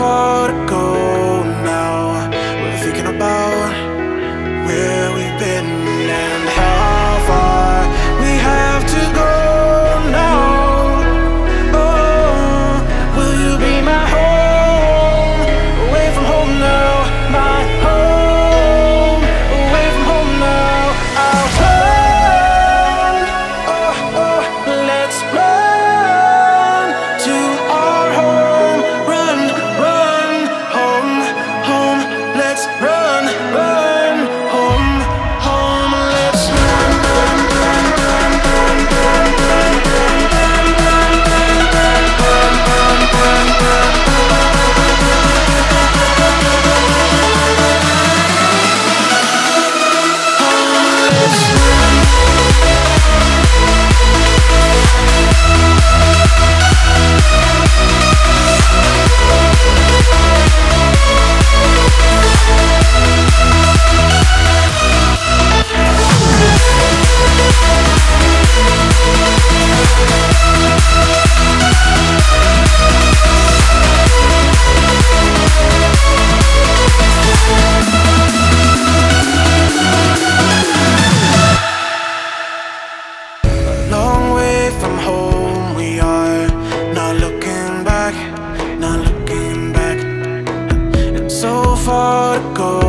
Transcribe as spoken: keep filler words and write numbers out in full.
far to go now. We're thinking about where we've been and how far we have to go now. Oh, will you be my home? Away from home now, my home. Away from home now, our home. Oh, oh, let's run to our home. Far to go.